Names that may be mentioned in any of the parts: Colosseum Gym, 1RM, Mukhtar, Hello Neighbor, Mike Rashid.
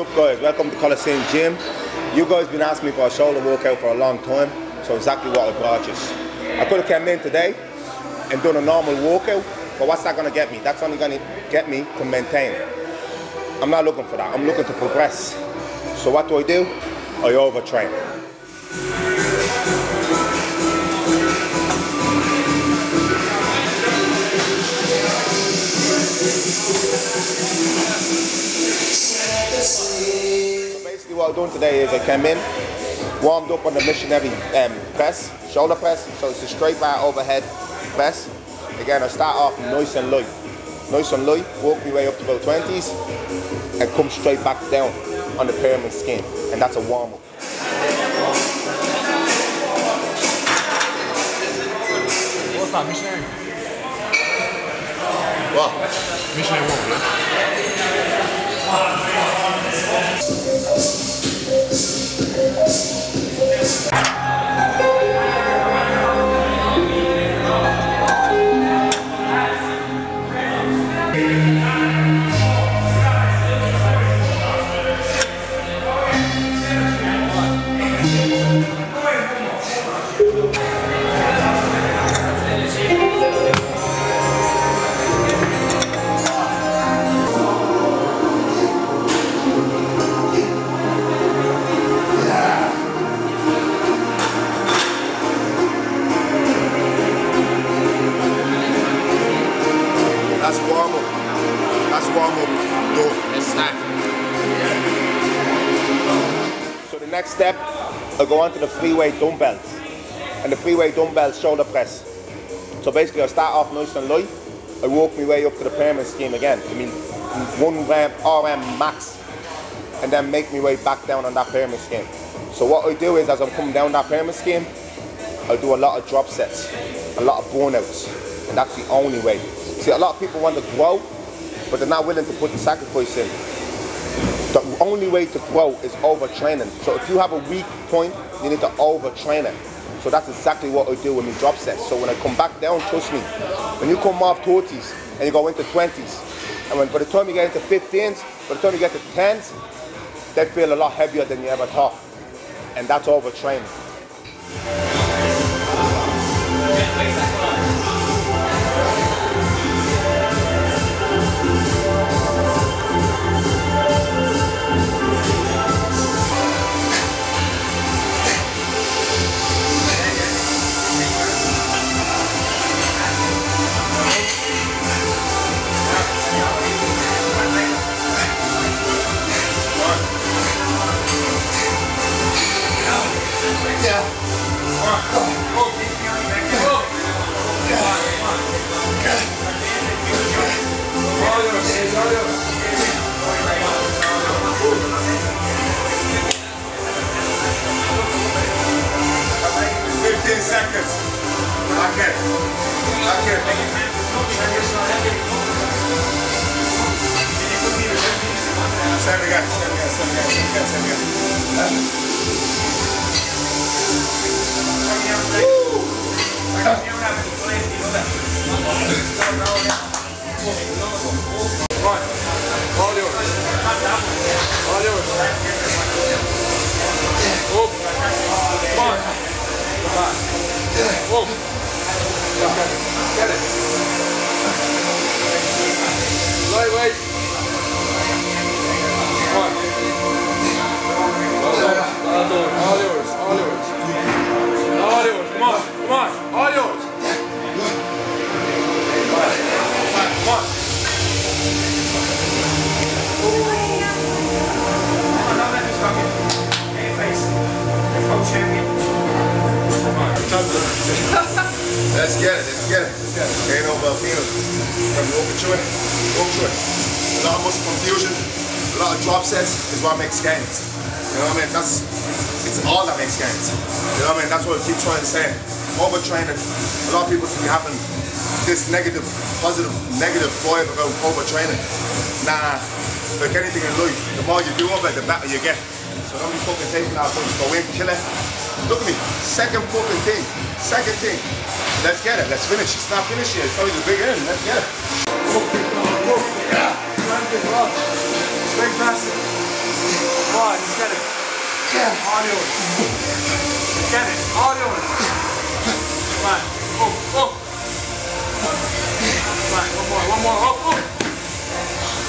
up, guys? Welcome to Colosseum Gym. You guys been asking me for a shoulder workout for a long time, so exactly what I brought you. I could have come in today and done a normal workout, but what's that gonna get me? That's only gonna get me to maintain. I'm not looking for that, I'm looking to progress. So what do? I overtrain. Basically what I'm doing today is I came in, warmed up on the missionary press, shoulder press, so it's a straight bar overhead press. Again, I start off nice and light, walk my way up to about 20s and come straight back down on the pyramid scheme, and that's a warm up. What's that, missionary? What? Missionary walk, right? So the next step, I go on to the free weight dumbbells, and the free weight dumbbell shoulder press. So basically I start off nice and light, I walk my way up to the pyramid scheme again, I mean 1 RM max, and then make my way back down on that pyramid scheme. So what I do is, as I'm coming down that pyramid scheme, I do a lot of drop sets, a lot of burnouts, and that's the only way. See, a lot of people want to grow, but they're not willing to put the sacrifice in. The only way to grow is overtraining. So if you have a weak point, you need to overtrain it. So that's exactly what I do with my drop sets. So when I come back down, trust me, when you come off 30s and you go into 20s, and when by the time you get into 15s, by the time you get to 10s, they feel a lot heavier than you ever thought. And that's overtraining. A lot of muscle confusion, a lot of drop sets is what makes gains. You know what I mean? It's all that makes gains. You know what I mean? That's what I keep trying to say. Overtraining. A lot of people can be having this negative, positive, negative vibe about overtraining. Nah, like anything in life, the more you do of it, the better you get. So don't be fucking taking that fucking go in, kill it. Look at me, second fucking thing, second thing. Let's get it, let's finish. It's not finished yet, it's only the big end, let's get it. Go, go, go. Yeah. Straight past it. Get it. Yeah. All yours. Get it. All yours. Come on. Oh, oh. Come on. One more. One more. Oh, oh.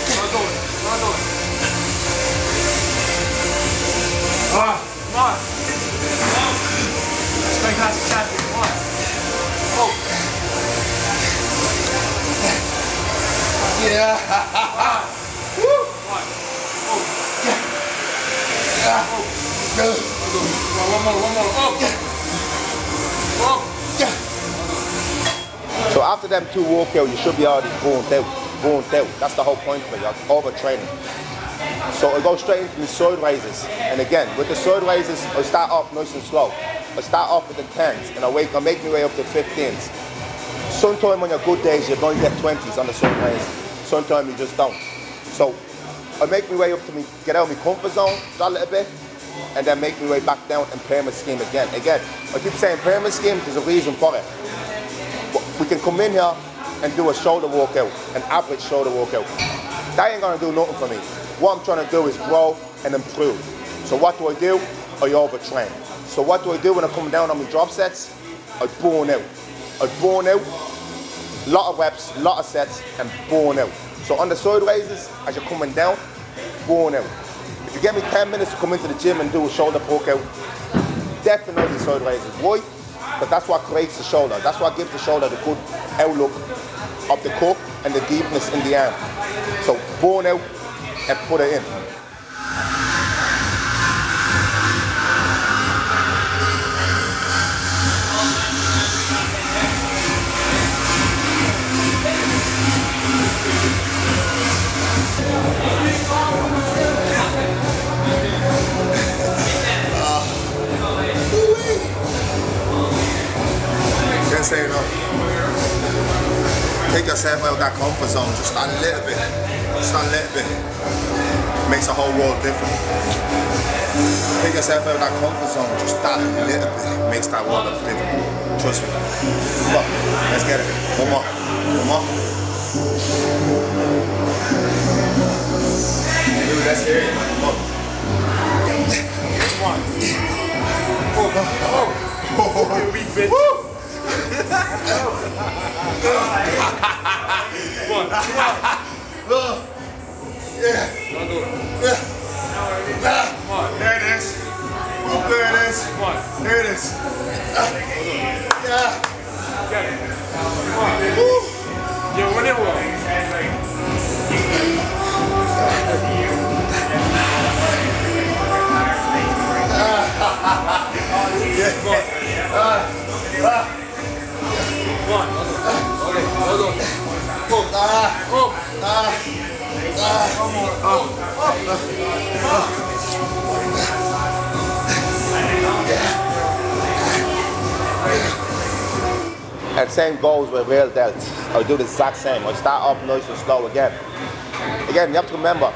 Not doing it. Not doing it. Ah. Come on. Let's make that champion. Come on. Oh. Yeah. Ah. Oh. Go. One more. Oh. So after them 2 walkout, you should be already going out. That's the whole point for you. Like overtraining. So I go straight into my side raises. And again, with the side raises, I start off nice and slow. I start off with the 10s, and I make my way up to 15s. Sometimes on your good days, you're going to get 20s on the side raises. Sometimes you just don't. So I make my way up to get out of my comfort zone a little bit, and then make my way back down and play my scheme again. Again, I keep saying play my scheme, there's a reason for it. But we can come in here and do a shoulder workout, an average shoulder workout. That ain't gonna do nothing for me. What I'm trying to do is grow and improve. So what do? I overtrain. So what do I do when I come down on my drop sets? I burn out. I burn out, lot of reps, lot of sets, and burn out. So on the side raises, as you're coming down, burn out. If you give me 10 minutes to come into the gym and do a shoulder workout, definitely side raises. Why? Because that's what creates the shoulder. That's what gives the shoulder the good outlook of the cup and the deepness in the arm. So burn out and put it in. Take yourself out of that comfort zone, just a little bit, makes the whole world different. Take yourself out of that comfort zone, just that little bit, makes that world different. Trust me. Come on, let's get it. One more, one more. Dude, let's hear it. Come on. Come on. Oh, oh, you weak bitch. There it is. There it is. Yeah. You're winning one. One. Okay. Hold on. One more. And same goes with real delts. I do the exact same. I start off nice and slow again. Again, you have to remember,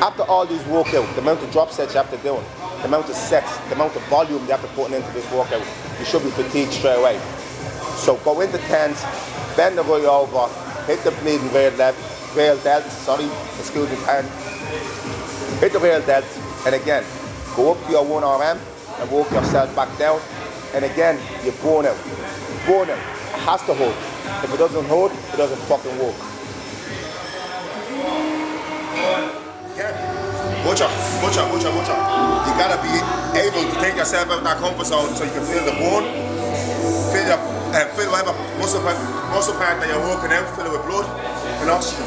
after all these workouts, the amount of drop sets you have to do, the amount of sets, the amount of volume you have to put into this workout, you should be fatigued straight away. So go into 10s, bend the way over, hit the bleeding rear delts, and again, go up to your 1RM and walk yourself back down, and again, you're burn out. Burn out. It has to hold. If it doesn't hold, it doesn't fucking work. Butcher. You gotta be able to take yourself out of that comfort zone so you can feel the burn, feel your fill whatever muscle part that you're working out, fill it with blood and oxygen.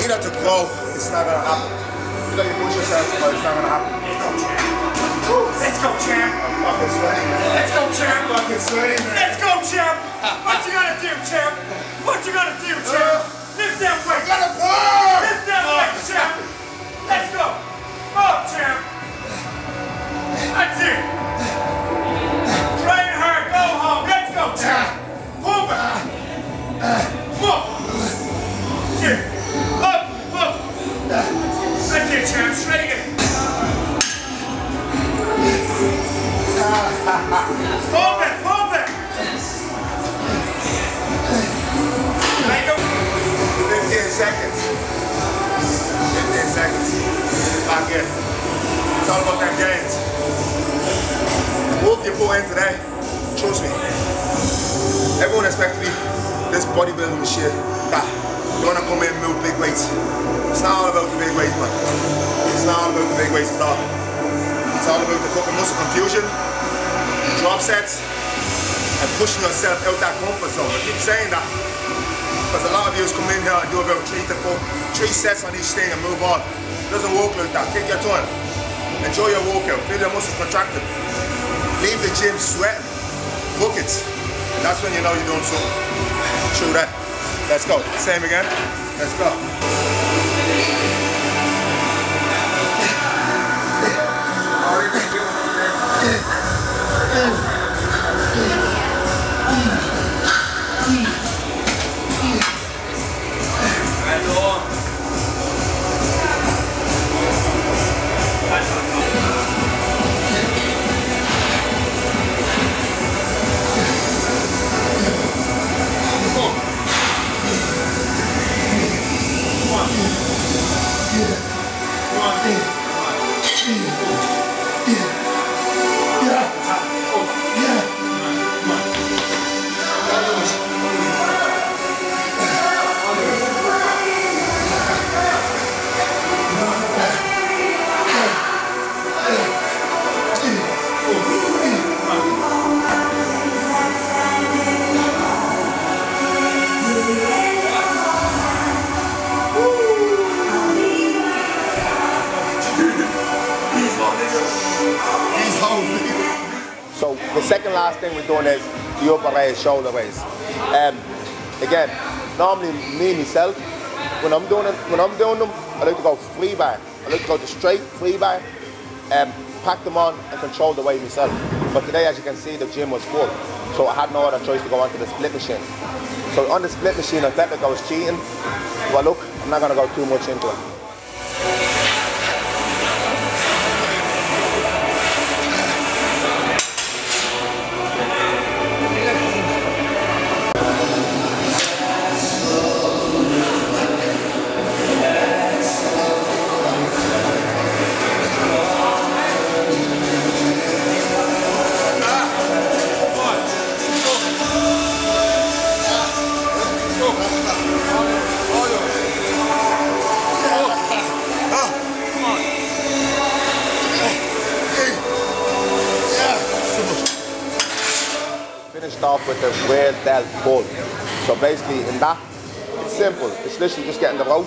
Either to grow, it's not gonna happen. Either you push yourself, but it's not gonna happen. Let's go, champ. I'm fucking sweating, man. Let's go, champ. I'm fucking sweating, man. Let's go, champ. What you gonna do, champ? What you gonna do, champ? Lift them weights. I gotta burn. Lift them weights, champ. Let's go. Up, champ. That's it. Train hard. Go home. Go, champ! Boom! Here! Up! Up! That's it, champ! Shake it! Hold it! Hold it! Make him! hope you go in today. Trust me. Everyone expect me. This bodybuilding shit. Nah, you wanna come in and move big weights. It's not all about the big weights, man. It's not all about the big weights at all. It's all about the fucking muscle confusion, drop sets, and pushing yourself out that comfort zone. I keep saying that. Because a lot of you come in here and do about three sets on each thing and move on. It doesn't work like that. Take your time. Enjoy your workout, feel your muscles contracted. Leave the gym sweating, buckets. That's when you know you're doing something. True that. Let's go. Same again. Let's go. So the second last thing we're doing is the upper raise, shoulder raise. Again, normally me myself, when I'm doing them, I like to go free bar. I like to go to straight free bar, pack them on and control the weight myself. But today, as you can see, the gym was full, so I had no other choice to go onto the split machine. So on the split machine, I felt like I was cheating. But look, I'm not going to go too much into it. Off with the rear delt pull. So basically in that, it's simple. It's literally just getting the rope,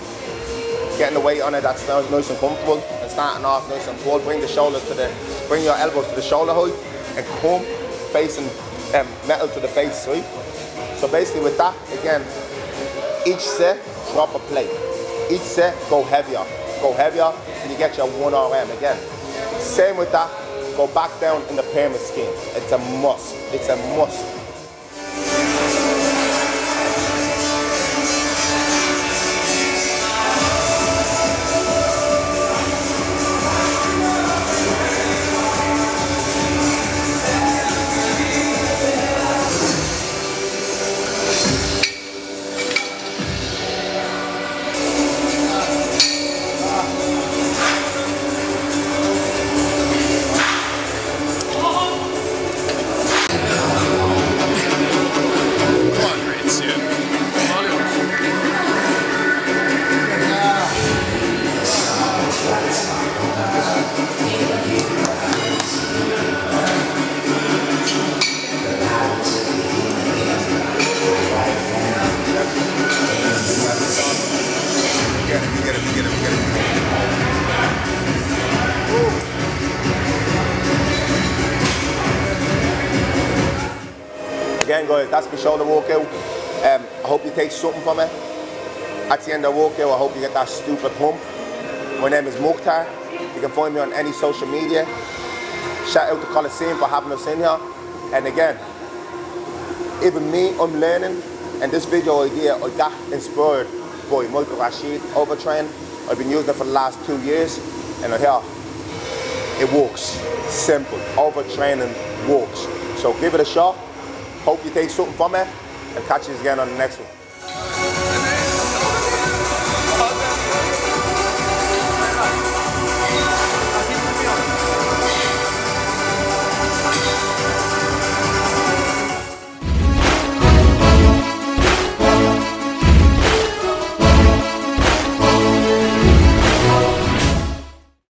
getting the weight on it that's nice and comfortable, and starting off nice and pull. Bring the shoulders to the, bring your elbows to the shoulder height, and come facing metal to the face, right? So basically with that, again, each set drop a plate. Each set go heavier, and you get your 1RM again. Same with that. Go back down in the pyramid scheme. It's a must. It's a must. Again guys, that's my shoulder workout. I hope you take something from it. At the end of the workout, I hope you get that stupid pump. My name is Mukhtar. You can find me on any social media. Shout out to Colosseum for having us in here. And again, even me, I'm learning. And this video idea, I got inspired by Mike Rashid, Overtrain. I've been using it for the last 2 years. And here, it works. Simple. Overtraining works. So give it a shot. Hope you take something from it, and catch you again on the next one.